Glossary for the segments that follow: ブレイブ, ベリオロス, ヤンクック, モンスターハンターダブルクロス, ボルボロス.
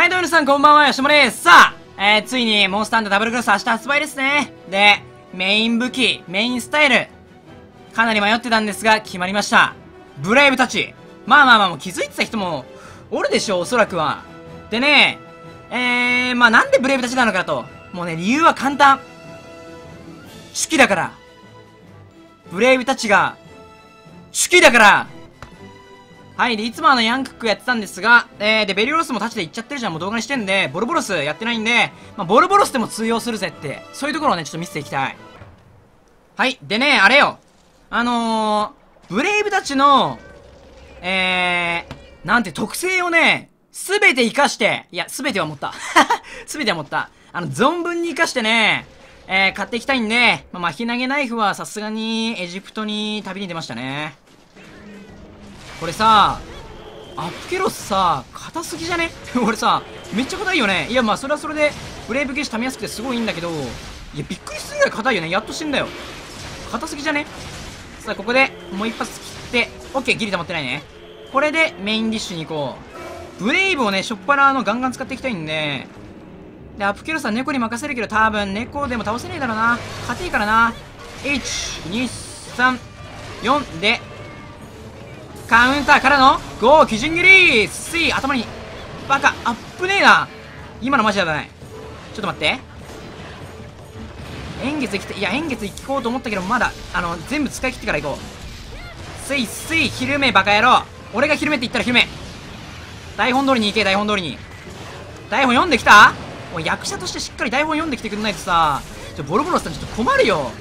はい、どうも皆さんこんばんは、よしもです。さあ、ついに、モンスターハンターダブルクロス明日発売ですね。で、メイン武器、メインスタイル、かなり迷ってたんですが、決まりました。ブレイブたち。まあ、気づいてた人も、おるでしょう、おそらくは。でね、なんでブレイブたちなのかと。もうね、理由は簡単。手記だから。ブレイブたちが、手記だから。はい。で、いつもヤンクックやってたんですが、で、ベリオロスも立ちで行っちゃってるじゃん。もう動画にしてんで、ボルボロスやってないんで、ボルボロスでも通用するぜって、そういうところをね、ちょっと見せていきたい。はい。でね、あれよ。ブレイブたちの、なんて特性をね、すべて活かして、いや、すべては持った。すべては持った。存分に活かしてね、買っていきたいんで、まき投げナイフはさすがにエジプトに旅に出ましたね。これさ、アプケロスさ、硬すぎじゃね俺さ、めっちゃ硬いよね。いや、それはそれで、ブレイブゲージ溜めやすくてすごいいいんだけど、いや、びっくりするぐらい硬いよね。やっと死んだよ。硬すぎじゃね。さあ、ここで、もう一発切って、オッケー、ギリ溜まってないね。これで、メインディッシュに行こう。ブレイブをね、しょっぱらガンガン使っていきたいんで、で、アプケロスは猫に任せるけど、多分猫でも倒せねえだろうな。硬いからな。1、2、3、4で、カウンターからの、5、基準切り !3、頭に、バカ、あっぶねえな。今のマジやばい。ちょっと待って。円月行こうと思ったけど、まだ、全部使い切ってから行こう。スイスイ、ひるめ、バカ野郎。俺がひるめって言ったらひるめ。台本通りに行け、台本通りに。台本読んできた？役者としてしっかり台本読んできてくんないとさ、ボロボロさんちょっと困るよ。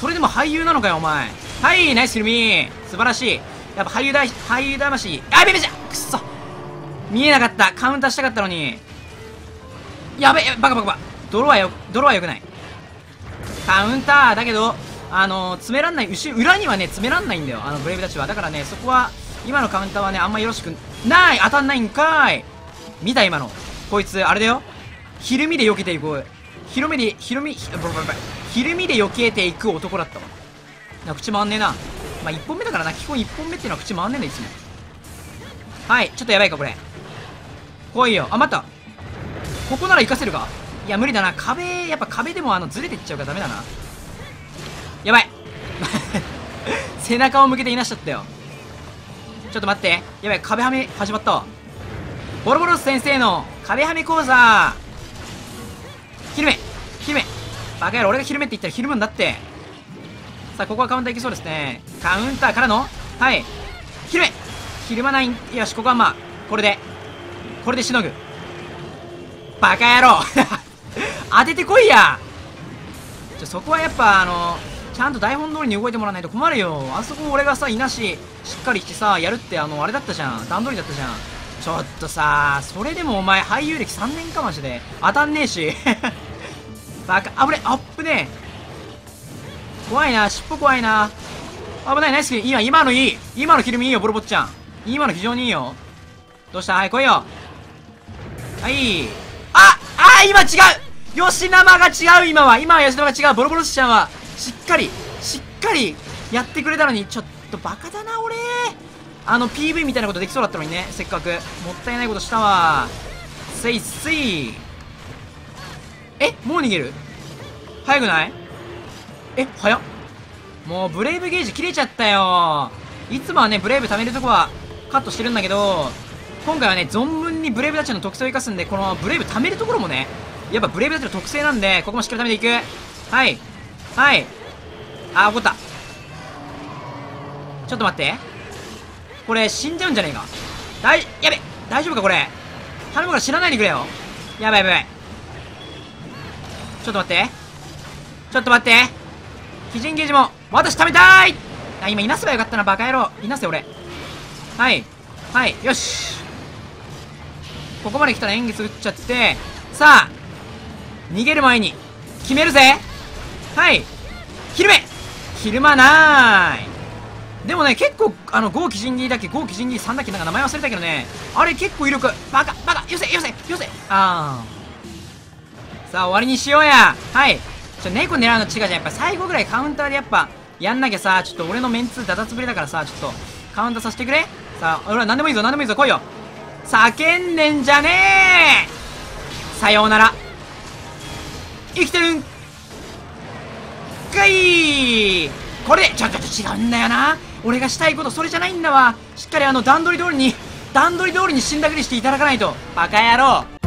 それでも俳優なのかよ、お前。はい、ナイスヒルミー。素晴らしい。やっぱ俳優魂。あ、ベベじゃんくっそ。見えなかった。カウンターしたかったのに。やべえ、バカバカバカ。泥は良くない。カウンターだけど、詰めらんない。裏にはね、詰めらんないんだよ。ブレイブたちは。だからね、そこは、今のカウンターはね、あんまよろしくない。当たんないんかーい。見た、今の。こいつ、あれだよ。ひるみで避けていこう。ひるみで避けていく男だったわ。口回んねえな。1本目だからな。基本1本目っていうのは口回んねえんだ、いつも。はい。ちょっとやばいか、これ。来いよ。あ、待った。ここなら活かせるか？いや、無理だな。やっぱ壁でもずれていっちゃうからダメだな。やばい。背中を向けていなしちゃったよ。ちょっと待って。やばい。壁はめ始まった。ボロボロス先生の壁はめ講座。ひるめバカ野郎、俺がひるめって言ったらひるむんだって。さあ、ここはカウンターいけそうですね。カウンターからの、はい、ひるまない。よし、ここはこれでしのぐ。バカ野郎。当ててこいや。そこはやっぱちゃんと台本通りに動いてもらわないと困るよ。あそこ俺がさ、いなししっかりしてさ、やるってあれだったじゃん。段取りだったじゃん。ちょっとさ、それでもお前俳優歴3年かましてで当たんねえし。バカ、危ねえ、アップねえ。怖いな、尻尾怖いな。危ない、ナイスキル。今のいい。今のひるみいいよ、ボロボッちゃん。今の非常にいいよ。どうした？はい、来いよ。はい。今違う！吉生が違う、今は吉生が違う。ボロボロスちゃんは、しっかりやってくれたのに、ちょっとバカだな、俺。PV みたいなことできそうだったのにね。せっかく。もったいないことしたわ。せいせい。え、もう逃げる？早くない？え、早っ。もうブレイブゲージ切れちゃったよ。いつもはね、ブレイブ貯めるとこはカットしてるんだけど、今回はね、存分にブレイブたちの特性を生かすんで、このブレイブ貯めるところもね、やっぱブレイブたちの特性なんで、ここもしっかり貯めていく。はい。はい。あ、怒った。ちょっと待って。これ、死んじゃうんじゃねえか。やべ！大丈夫か、これ。頼むから知らないでくれよ。やばいやばい。ちょっと待って。基準ゲージも、私食べたーい。あ、今いなせばよかったな、バカ野郎。いなせ、俺。はい。はい、よし。ここまで来たら円月打っちゃって、さあ、逃げる前に、決めるぜ。はい。ひるまなーい。でもね、結構、5基準ギーだっけ、5基準ギー3だっけ、なんか名前忘れたけどね、あれ結構威力。バカ、よせ。あー。さあ、終わりにしようや。はい。猫狙うの違うじゃん。やっぱ最後ぐらいカウンターでやっぱ、やんなきゃさ、ちょっと俺のメンツダダつぶれだからさ、ちょっと、カウンターさせてくれ。さあ、俺は何でもいいぞ、来いよ。叫んでんじゃねえ。さようなら。生きてるんかい。これでちょ違うんだよな。俺がしたいことそれじゃないんだわ。しっかり段取り通りに死んだふりしていただかないと。バカ野郎。